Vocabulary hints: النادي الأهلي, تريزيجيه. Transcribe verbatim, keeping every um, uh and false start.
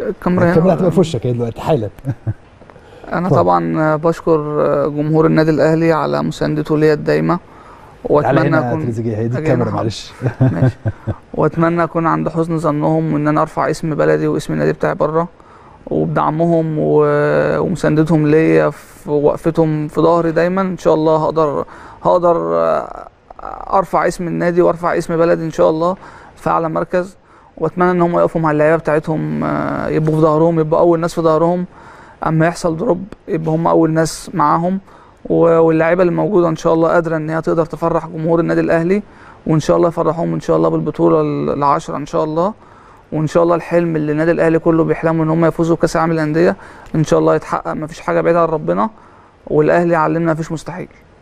الكاميرا هنا هتبقى في وشك دلوقتي حالا. انا طبعا بشكر جمهور النادي الاهلي على مساندته ليا الدايمه، واتمنى اكون تريزيجيه هي دي الكاميرا معلش ماشي، واتمنى اكون عند حسن ظنهم وان انا ارفع اسم بلدي واسم النادي بتاعي بره، وبدعمهم ومساندتهم ليا في وقفتهم في ظهري دايما. ان شاء الله هقدر هقدر ارفع اسم النادي وارفع اسم بلدي ان شاء الله في اعلى مركز، واتمنى ان هم يقفوا مع اللعيبه بتاعتهم، يبقوا في ظهرهم، يبقوا اول ناس في ظهرهم، اما يحصل دروب يبقى هم اول ناس معاهم، واللعيبه اللي موجوده ان شاء الله قادره ان هي تقدر تفرح جمهور النادي الاهلي، وان شاء الله يفرحوهم ان شاء الله بالبطوله العاشره ان شاء الله، وان شاء الله الحلم اللي النادي الاهلي كله بيحلموا ان هم يفوزوا بكاس العالم للانديه ان شاء الله يتحقق. مفيش حاجه بعيده عن ربنا، والاهلي علمنا مفيش مستحيل.